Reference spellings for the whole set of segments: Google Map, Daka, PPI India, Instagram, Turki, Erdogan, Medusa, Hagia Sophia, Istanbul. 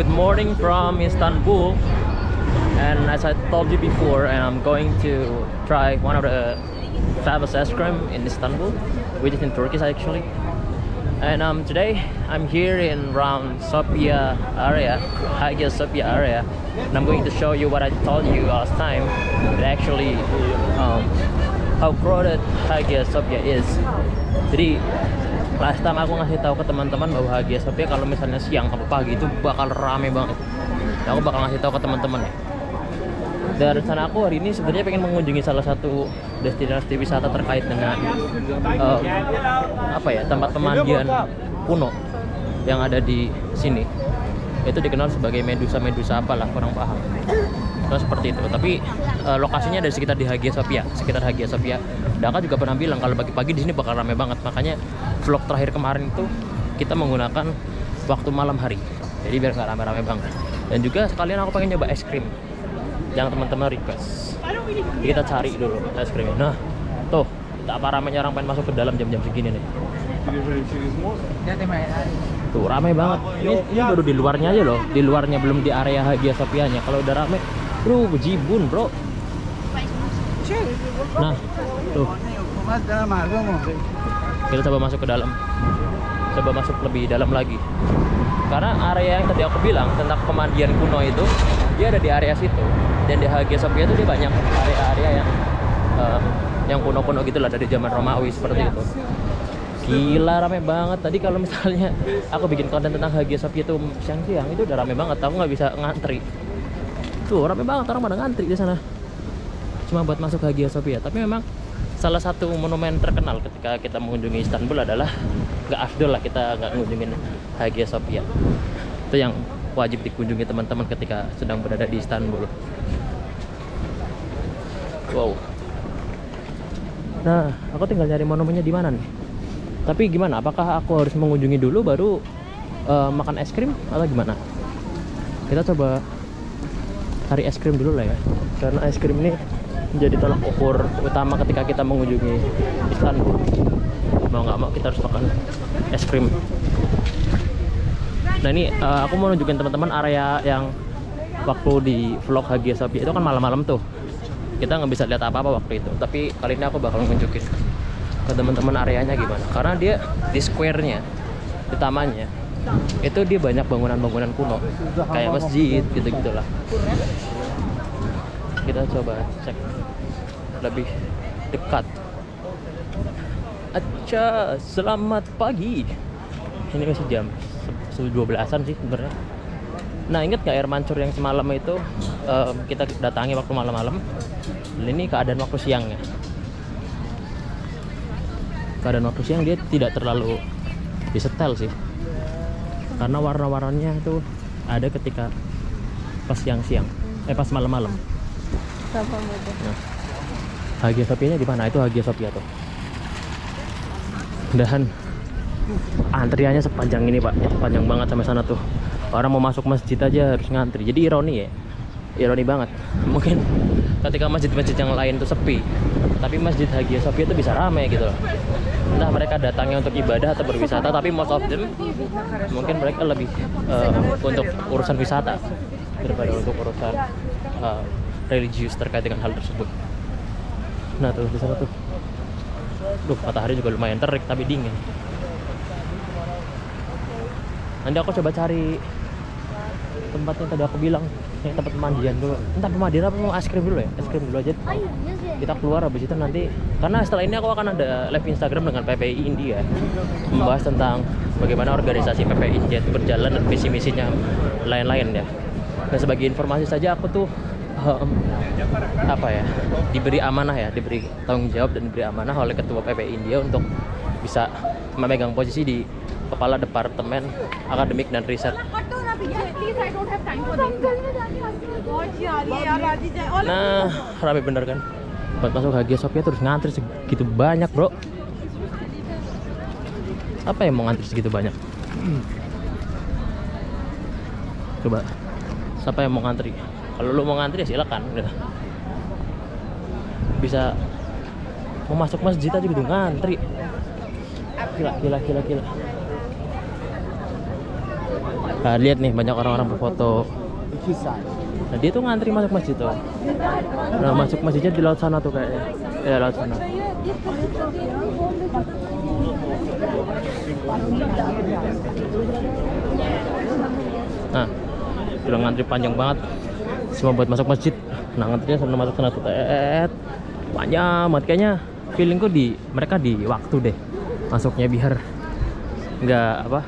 Good morning from Istanbul, and as I told you before, I'm going to try one of the famous ice cream in Istanbul, which is in Turkish actually. And today I'm here in around Sophia area, Hagia Sophia area, and I'm going to show you what I told you last time, but actually how crowded Hagia Sophia is. Jadi last time aku ngasih tahu ke teman-teman bahwa Hagia Sophia kalau misalnya siang atau pagi itu bakal rame banget. Nah, aku bakal ngasih tahu ke teman-teman ya. Dan rencana aku hari ini sebenarnya pengen mengunjungi salah satu destinasi wisata terkait dengan tempat pemandian kuno yang ada di sini. Itu dikenal sebagai Medusa apalah, kurang paham. Terus seperti itu. Tapi lokasinya ada sekitar di Hagia Sophia, sekitar Hagia Sophia. Daka juga pernah bilang kalau pagi-pagi di sini bakal ramai banget. Makanya vlog terakhir kemarin itu kita menggunakan waktu malam hari. Jadi biar nggak ramai-ramai banget. Dan juga sekalian aku pengen nyoba es krim yang teman-teman request. Kita cari dulu es krimnya. Nah, tuh, tak apa ramainya orang pengen masuk ke dalam jam-jam segini nih. Tuh, ramai banget. Ini baru di luarnya aja loh. Di luarnya, belum di area Hagia Sophianya. Kalau udah ramai, bro, bejibun, bro. Nah, tuh. Kita coba masuk ke dalam. Coba masuk lebih dalam lagi. Karena area yang tadi aku bilang tentang pemandian kuno itu, dia ada di area situ. Dan di Hagia Sophia itu dia banyak area-area yang kuno-kuno gitulah dari zaman Romawi seperti itu. Gila rame banget. Tadi kalau misalnya aku bikin konten tentang Hagia Sophia itu siang-siang itu udah rame banget. Aku nggak bisa ngantri. Tuh rame banget, orang pada ngantri di sana. Cuma buat masuk Hagia Sophia. Tapi memang salah satu monumen terkenal ketika kita mengunjungi Istanbul adalah nggak afdol lah kita nggak mengunjungin Hagia Sophia. Itu yang wajib dikunjungi teman-teman ketika sedang berada di Istanbul. Wow. Nah, aku tinggal cari monumennya di mana nih. Tapi gimana? Apakah aku harus mengunjungi dulu baru makan es krim atau gimana? Kita coba cari es krim dulu lah ya. Karena es krim ini menjadi tolak ukur utama ketika kita mengunjungi Istanbul. Mau nggak mau kita harus makan es krim. Nah ini aku mau nunjukin teman-teman area yang waktu di vlog Hagia Sophia itu kan malam-malam tuh kita nggak bisa lihat apa-apa waktu itu. Tapi kali ini aku bakal nunjukin ke teman-teman areanya gimana. Karena dia di square-nya, di tamannya itu dia banyak bangunan-bangunan kuno kayak masjid gitu-gitulah. Kita coba cek lebih dekat. Acha, selamat pagi. Ini masih jam 12-an sih sebenarnya. Nah, ingat nggak air mancur yang semalam itu kita datangi waktu malam-malam? Ini keadaan waktu siangnya. Keadaan waktu siang dia tidak terlalu disetel sih. Karena warna-warnanya itu ada ketika pas siang-siang, pas malam-malam. Nah, Hagia Sophianya di mana? Itu Hagia Sophia tuh. Mudahan antriannya sepanjang ini pak, panjang banget sampai sana tuh. Orang mau masuk masjid aja harus ngantri. Jadi ironi ya, ironi banget. Mungkin ketika masjid-masjid yang lain tuh sepi, tapi masjid Hagia Sophia itu bisa ramai gitu loh. Entah mereka datangnya untuk ibadah atau berwisata, tapi most of them mungkin mereka lebih untuk urusan wisata daripada untuk urusan religius terkait dengan hal tersebut. Nah tuh di sana tuh. Duh, matahari juga lumayan terik tapi dingin. Nanti aku coba cari tempat yang tadi aku bilang, yang tempat pemandian dulu. Entah pemandian apa mau es krim dulu ya? Es krim dulu aja. Kita keluar habis itu nanti, karena setelah ini aku akan ada live Instagram dengan PPI India membahas tentang bagaimana organisasi PPI India berjalan dan visi-misinya lain-lain ya. Dan sebagai informasi saja aku tuh diberi amanah ya, diberi tanggung jawab dan diberi amanah oleh ketua PPI India untuk bisa memegang posisi di kepala departemen akademik dan riset. Nah, rame bener kan? Buat masuk Hagia Sophia terus ngantri segitu banyak, bro. Apa yang mau ngantri segitu banyak? Coba, siapa yang mau ngantri? Kalau lo mau ngantri ya silakan, bisa mau masuk masjid aja gitu ngantri. Gila. Lihat nih, banyak orang-orang berfoto. Nah, dia tuh ngantri masuk masjid tuh. Nah, masuk masjidnya di laut sana tuh kayaknya. Ya, laut sana. Nah, udah ngantri panjang banget. Cuma buat masuk masjid. Nah, ngantrinya sampai masuk sana tuh. Panjang banget kayaknya. Feelingku di mereka di waktu deh. Masuknya biar nggak apa?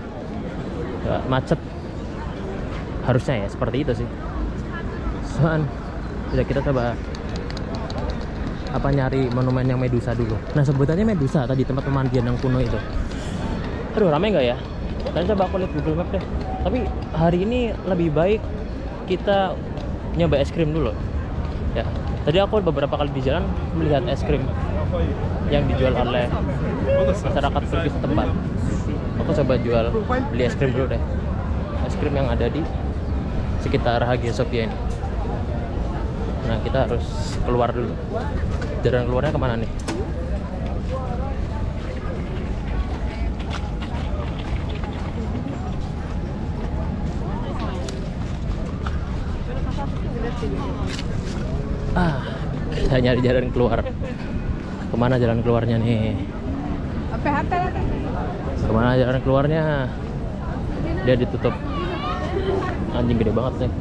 Nggak macet. Harusnya ya seperti itu sih. Soalnya kita coba apa nyari monumen yang Medusa dulu. Nah, sebutannya Medusa tadi tempat pemandian yang kuno itu. Aduh, ramai nggak ya? Tadi coba aku lihat Google Map deh. Tapi hari ini lebih baik kita nyoba es krim dulu. Ya, tadi aku beberapa kali di jalan melihat es krim yang dijual oleh masyarakat Turki setempat. Aku coba beli es krim dulu deh. Es krim yang ada di sekitar Hagia Sophia ini. Nah, kita harus keluar dulu. Jalan keluarnya kemana nih? Ah, kita nyari jalan keluar. Kemana jalan keluarnya nih? Kemana jalan keluarnya? Dia ditutup. Anjing gede banget nih.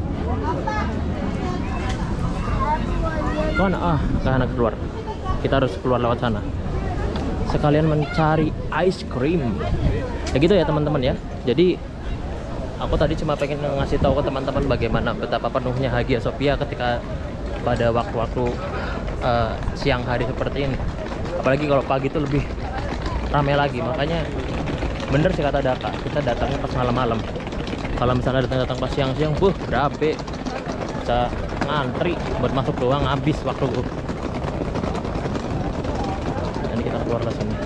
Mana? Ah, karena keluar. Kita harus keluar lewat sana. Sekalian mencari ice cream. Ya gitu ya teman-teman ya. Jadi aku tadi cuma pengen ngasih tahu ke teman-teman bagaimana betapa penuhnya Hagia Sophia ketika pada waktu-waktu siang hari seperti ini. Apalagi kalau pagi itu lebih ramai lagi. Makanya bener sih kata Daka, kita datangnya pas malam-malam. Kalau misalnya datang pas siang-siang, berabe. Bisa ngantri buat masuk doang, habis waktu gue. Jadi kita keluar dari sini.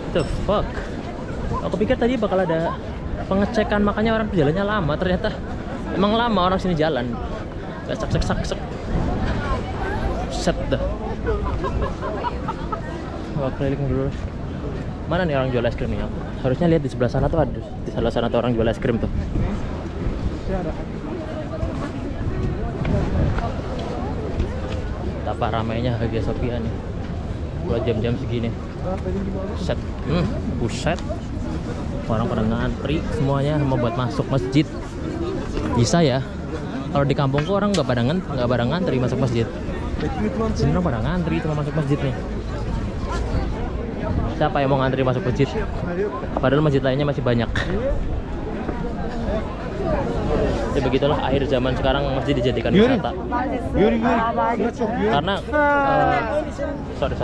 What the fuck? Aku pikir tadi bakal ada pengecekan, makanya orang jalannya lama. Ternyata emang lama orang sini jalan. Sak. Set dah. Wah, keliling dulu. Mana nih orang jual es krim nih? Harusnya lihat di sebelah sana tuh ada. Di sebelah sana tuh orang jual es krim tuh. Apa ramainya Hagia Sophia nih buat jam-jam segini. Set, buset, orang pada ngantri semuanya mau buat masuk masjid. Bisa ya, kalau di kampungku orang nggak pada ngantri masuk masjid. Sini orang pada ngantri cuma masuk masjid nih. Siapa yang mau ngantri masuk masjid? Padahal masjid lainnya masih banyak. Ya begitulah akhir zaman sekarang, masjid dijadikan wisata. Karena sorry.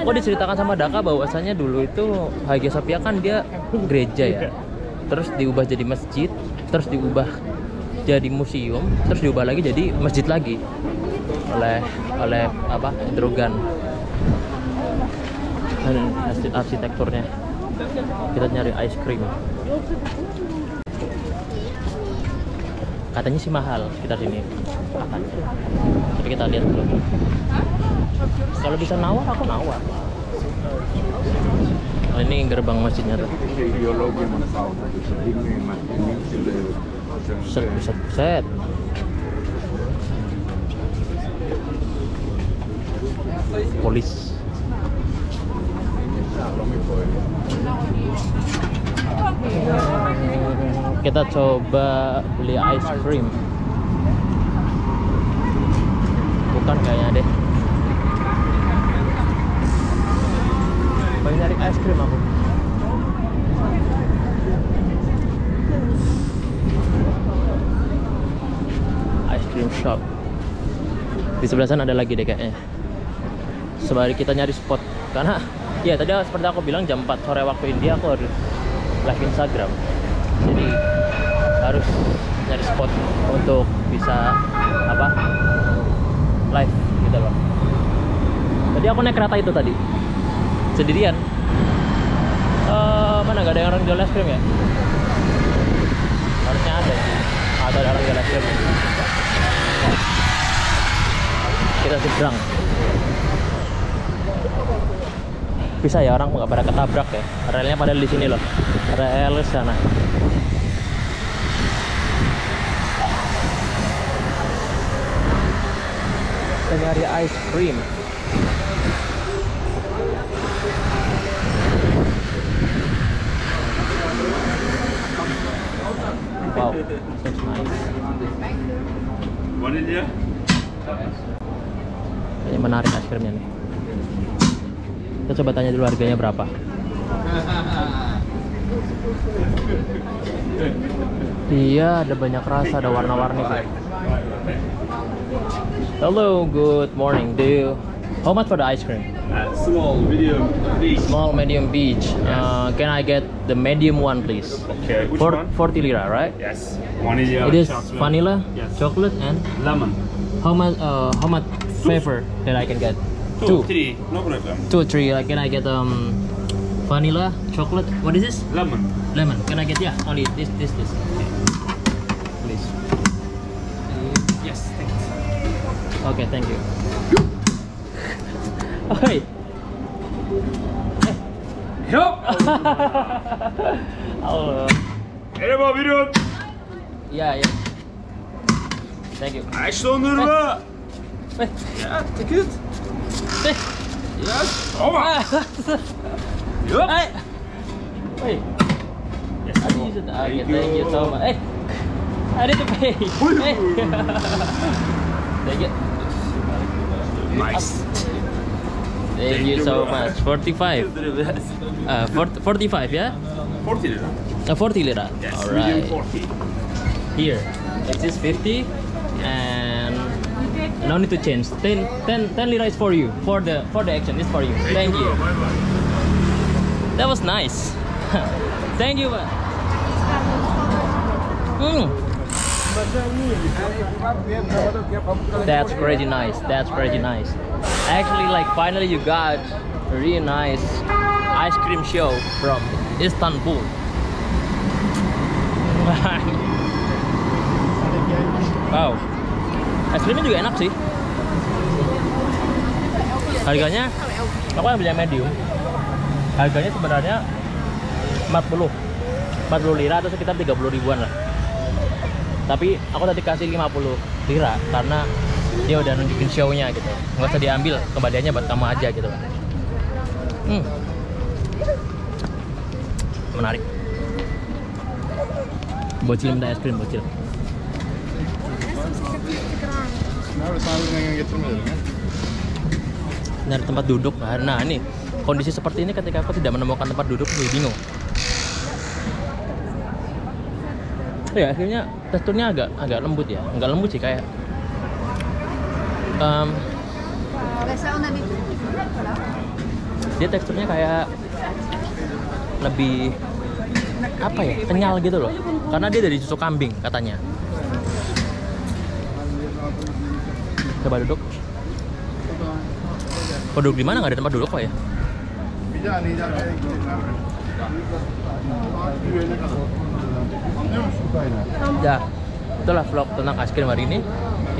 Aku diceritakan sama Daka bahwasannya dulu itu Hagia Sophia kan dia gereja ya. Terus diubah jadi masjid, terus diubah jadi museum, terus diubah lagi jadi masjid lagi oleh apa? Erdogan. Dan arsitekturnya. Kita nyari ice cream. Katanya sih mahal sekitar sini. Tapi kita lihat dulu. Kalau bisa nawar, aku nawar. Oh, ini gerbang masjidnya tuh. Set. Polis. Kita coba beli ice cream. Bukan kayaknya deh. Pengen nyari ice cream aku. Ice cream shop. Di sebelah sana ada lagi deh kayaknya. Sebalik kita nyari spot. Karena ya tadi seperti aku bilang jam 4 sore waktu India aku harus live Instagram. Jadi harus nyari spot untuk bisa apa live gitu loh. Tadi aku naik kereta itu tadi. sendirian. Mana nggak ada yang orang jual es krim ya? Harusnya ada sih. Atau ada orang jual es krim. Kita seberang. Bisa ya orang nggak pada ketabrak ya? Relnya pada di sini loh. Rel sana. Kita nyari ice cream. Wow, so nice. Ini menarik ice creamnya nih. Kita coba tanya dulu harganya berapa. Iya, ada banyak rasa, ada warna-warni. Hello, good morning. Do you... How much for the ice cream? Small, medium, beach. Small, medium, beach. Yes. Can I get the medium one, please? Okay, which one? 40 lira, right? Yes. Vanilla. It is chocolate. Vanilla, yes. Chocolate, and lemon. How much flavor that I can get? Two. Three. No problem. Two, three. Like, can I get vanilla, chocolate? What is this? Lemon. Lemon. Can I get yeah? Only this. Please. Yes. Thanks. Okay, thank you. Oi. Help. Allah. Merhaba buyurun. Ya. Thank you. Ayş dondurma. Ya, take it. Ya. Oma. Yup. Hey. Yes, I use it. Okay, thank you so much. Hey. I need to pay. Thank you. Nice. Thank you so much. 45. 45, yeah? 40 lira. 40 lira. Yes. All right. 40. Here. It is 50 and no need to change. 10 lira is for you. For the action is for you. Thank you. Bye-bye. That was nice. Thank you. That's crazy nice. That's crazy nice. Actually, like finally, you got a really nice ice cream show from Istanbul. Wow, es krimnya juga enak sih. Harganya, aku yang beli medium. Harganya sebenarnya 40 lira atau sekitar 30 ribuan lah. Tapi aku tadi kasih 50 lira karena dia udah nunjukin show-nya gitu, nggak usah diambil, kembaliannya buat kamu aja gitu. Menarik. Bocil minta es krim, bocil. Nyari tempat duduk. Nah ini kondisi seperti ini ketika aku tidak menemukan tempat duduk gue bingung. Ya akhirnya teksturnya agak lembut ya, nggak lembut sih kayak dia teksturnya kayak lebih apa ya, kenyal gitu loh, karena dia dari susu kambing katanya. Coba duduk. Kok duduk di mana, nggak ada tempat duduk kok ya? Ya, itulah vlog tentang es krim hari ini.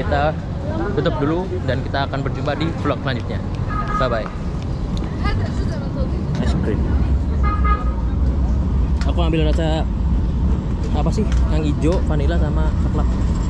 Kita tutup dulu dan kita akan berjumpa di vlog selanjutnya. Bye-bye. Es krim. Aku ambil rasa apa sih? Yang hijau, vanila sama coklat.